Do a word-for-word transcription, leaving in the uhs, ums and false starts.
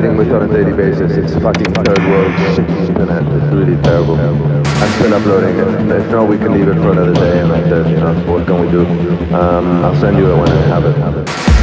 dealing with on a daily basis. It's fucking third world shit, internet. It's really terrible. I'm still uploading it. If not, we can leave it for another day. And I said, you know, what can we do? Um, I'll send you it when I have it.